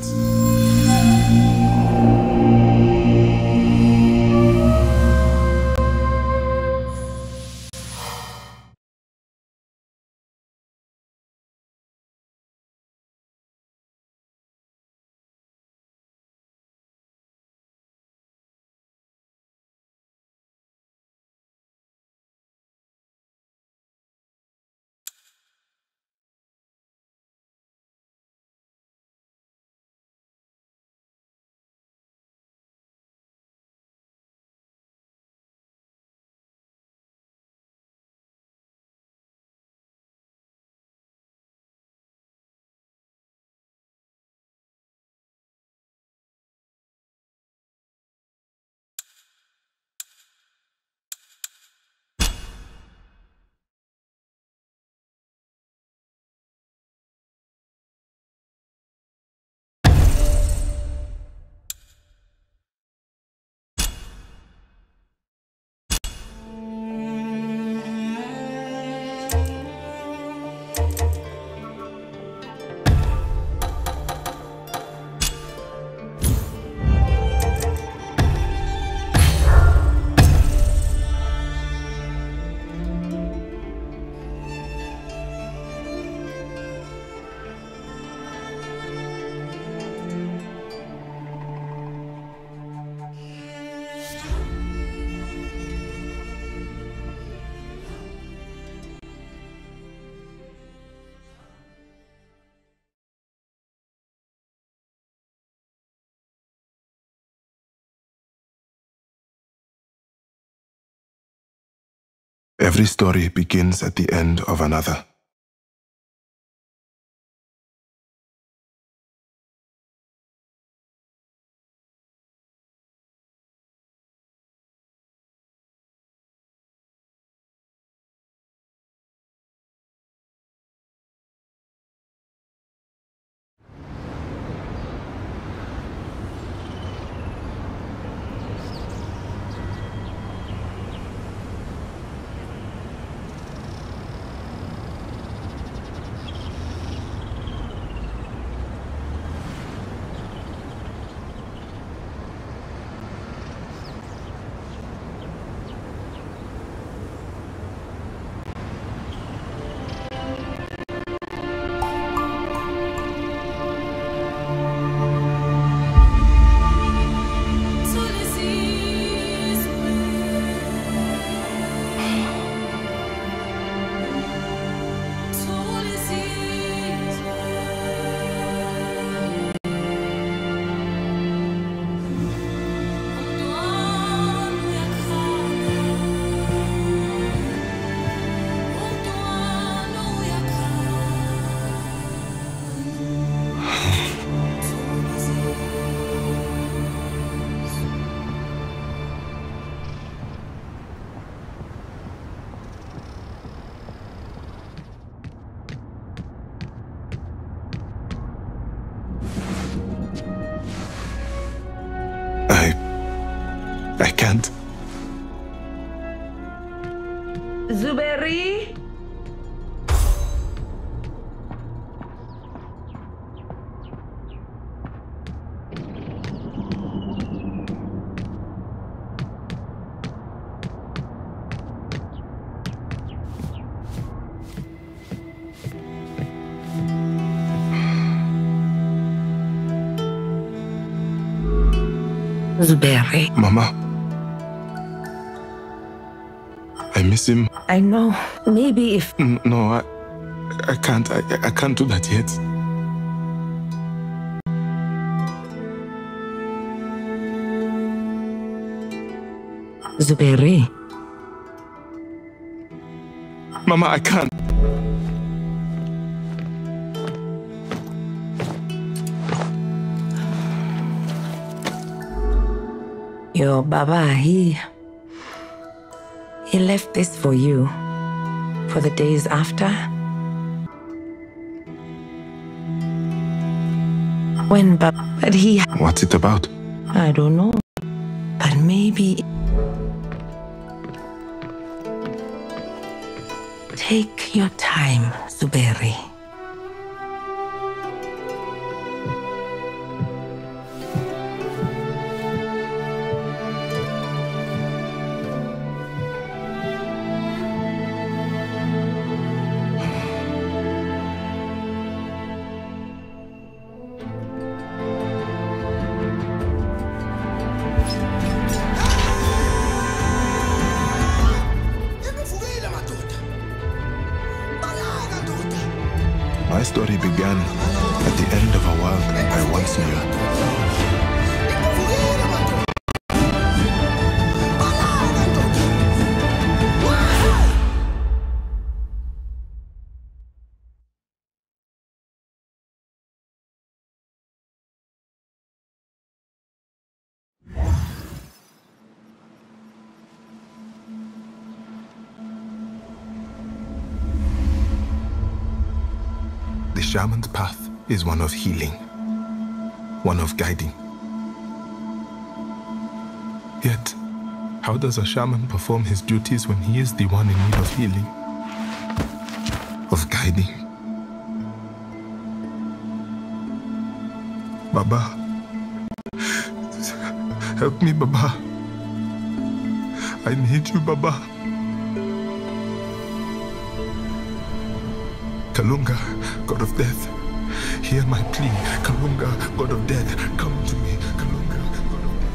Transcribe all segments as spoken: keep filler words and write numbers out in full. us. Every story begins at the end of another. Zuberi? Zuberi. Mama. I miss him. I know. Maybe if... No, I, I can't. I, I can't do that yet. Zuberi. Mama, I can't. Your Baba, he... He left this for you, for the days after. When Baba, but he... What's it about? I don't know, but maybe... Take your time, Zuberi. story began at the end of a world I once knew. The shaman's path is one of healing, one of guiding. Yet, how does a shaman perform his duties when he is the one in need of healing, of guiding? Baba, help me, Baba. I need you, Baba. Kalunga, God of death, hear my plea. Kalunga, God of death, come to me. Kalunga, God of death.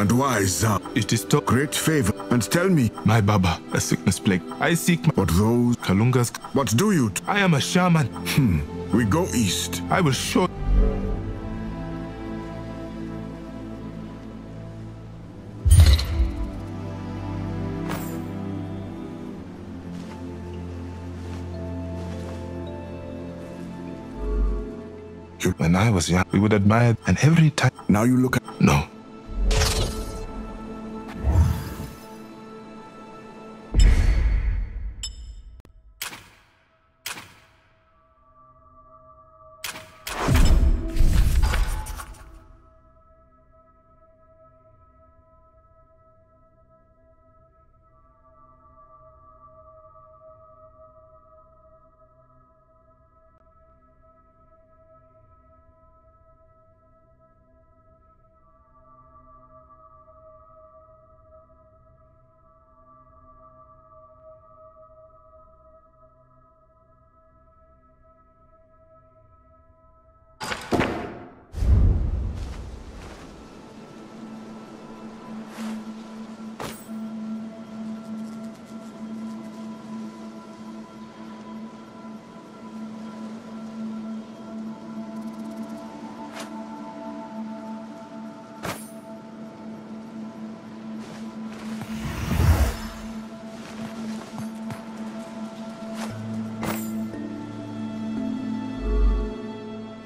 And why, Zhao? It is to great favor, and tell me, my Baba, a sickness plague. I seek my... But those... Kalungas... What do you... T I am a shaman. Hmm. We go east. I will show... When I was young, we would admire, and every time... Now you look at... No.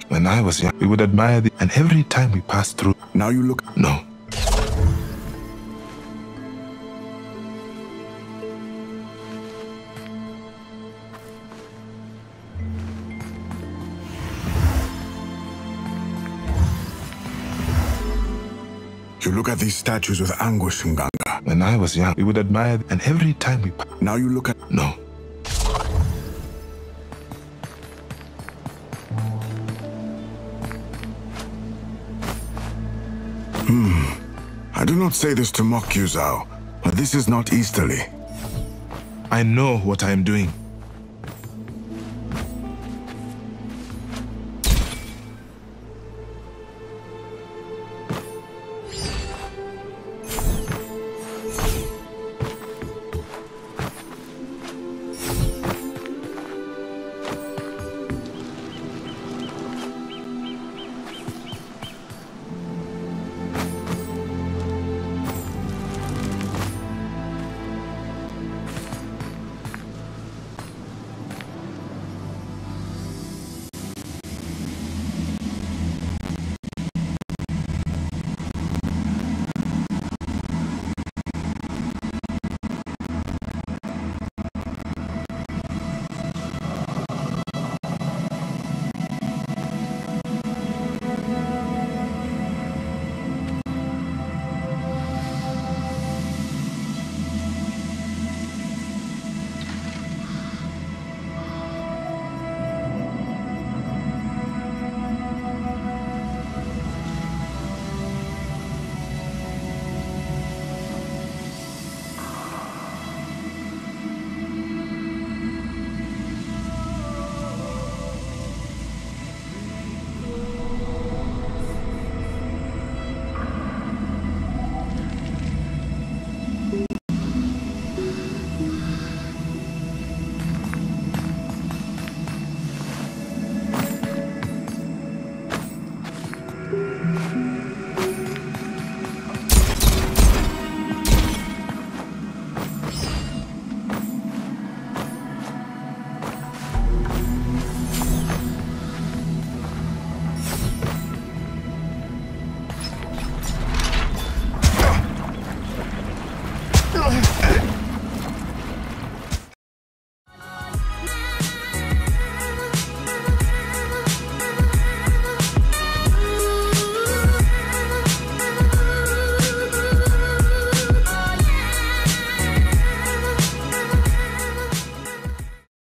When I was young, we would admire the, and every time we passed through, now you look, no. You look at these statues with anguish, Nganga. When I was young, we would admire the, and every time we passed, now you look at, no. I do not say this to mock you, Zhao, but this is not easterly. I know what I am doing.